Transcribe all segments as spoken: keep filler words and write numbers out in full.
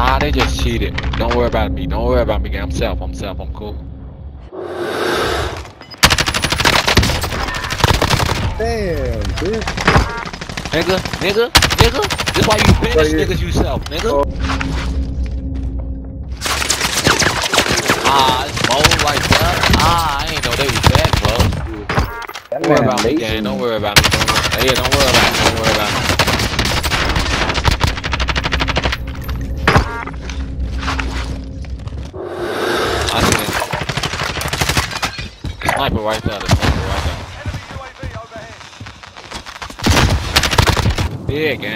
Nah, they just cheated. Don't worry about me. Don't worry about me. I'm self. I'm self. I'm cool. Damn, bitch. Nigga, nigga, nigga. This why you finish niggas yourself, nigga. Oh. Ah, it's bold like that. Ah, I ain't know they was that, bro. Don't worry about me, gang. Don't worry about me. Yeah, don't worry about me. Don't worry about me. Sniper right there, the sniper right there. Enemy U A V overhead. Big, eh?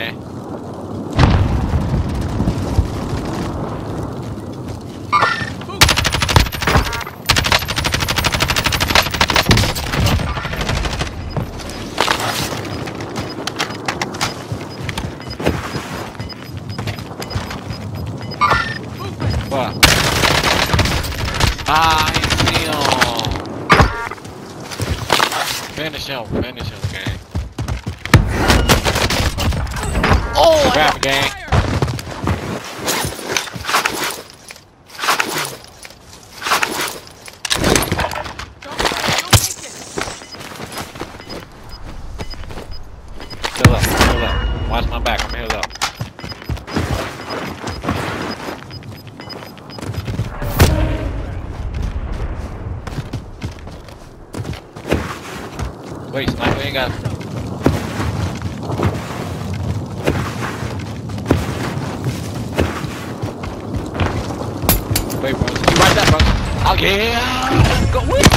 What? Ah, I see him. Finish him, finish him, gang. Oh, grab it, gang. Heal up, heal up. Watch my back, I'm healed up. Wait, sniper ain't got. Wait, bro, you right there, bro. I'll get him. Let's go with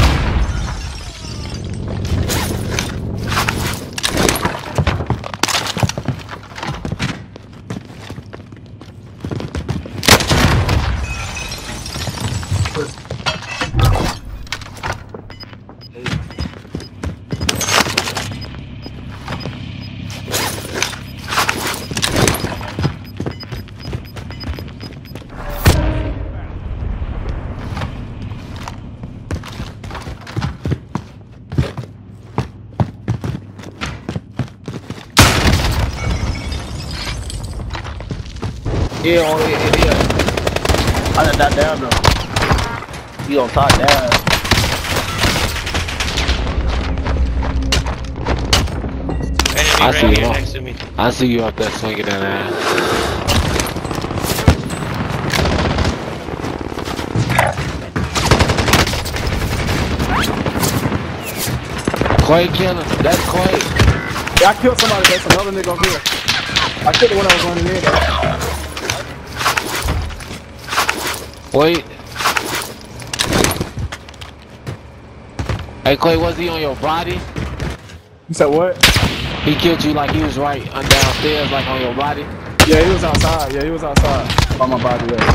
Yeah, on here, yeah, yeah. I done got down though. He on top down. Enemy I right see here you next to me. I see you up there swinging that ass. Quake killing him. That's Quake. Yeah, I killed somebody. That's another nigga over here. I killed the one I was running in though. Wait. Hey Clay, was he on your body? You said what? He killed you like he was right downstairs, like on your body? Yeah, he was outside. Yeah, he was outside. On my body, yeah.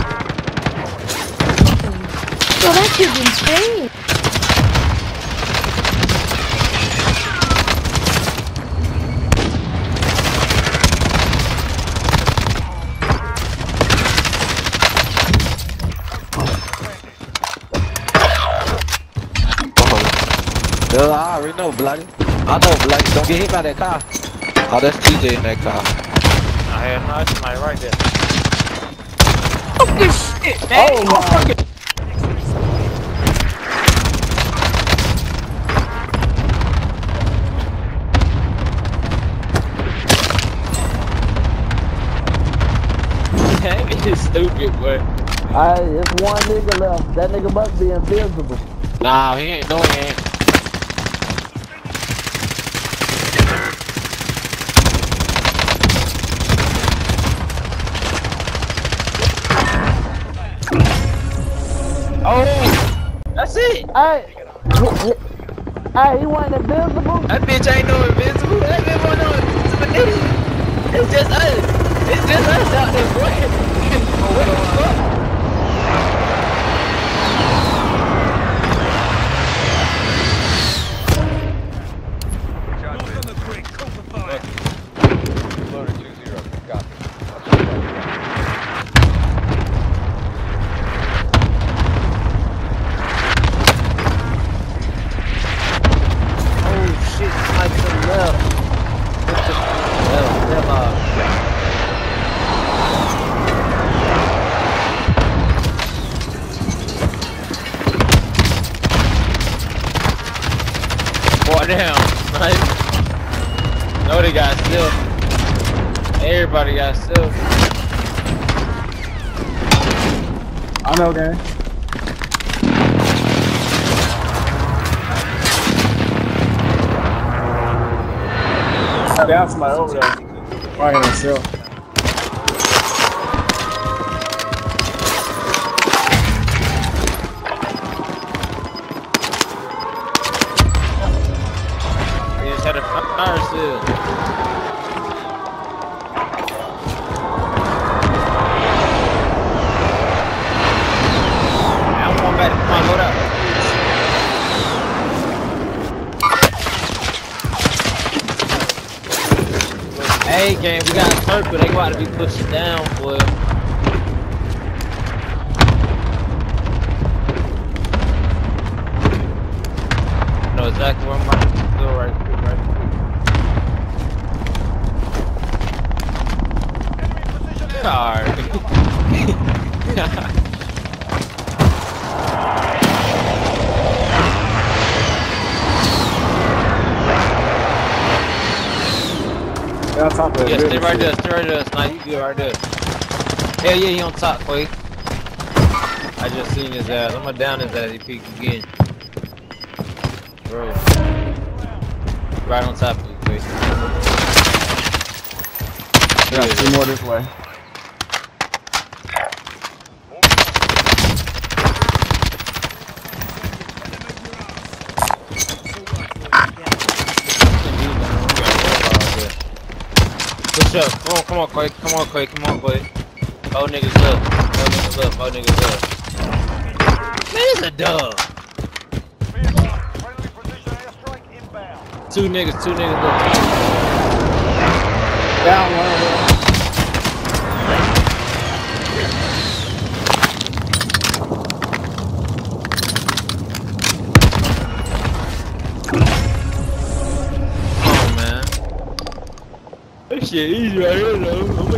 Well, that kid's insane. Dude, I already know, bloody. I know, bloody. Don't get hit by that car. Oh, that's T J in that car. I have no somebody right there. Oh, this shit, man. Oh, my fucking. That is stupid, boy. Alright, there's one nigga left. That nigga must be invisible. Nah, he ain't. No, he ain't. Oh, that's it. Hey, hey, he wasn't invisible. That bitch ain't no invisible. That bitch wasn't no invisible. It's just us. It's just us out there, boy. What the fuck? Left, left, left. Oh damn, nice. Nobody got still. Everybody got still. I know, gang. I down somebody over there. Probably gonna still. Hey gang, we got purple, they gotta be pushing down, boy. I know exactly where I'm about to go right quick, right quick. Yeah, top of yeah, stay right there, stay right there, Snipe, you good right there. Hell yeah, he on top, Quake. I just seen his ass, I'ma down his ass, he peeked again. Bro. Right on top of you, Quake. Yeah, two more this way. Push up, come on, come on, Clay, come on, Clay, come on, Clay. Oh niggas up, oh niggas up, oh niggas up. Man, it's a dub. Two niggas, two niggas up. Down one, one. Oh man. Shit, easy right here though.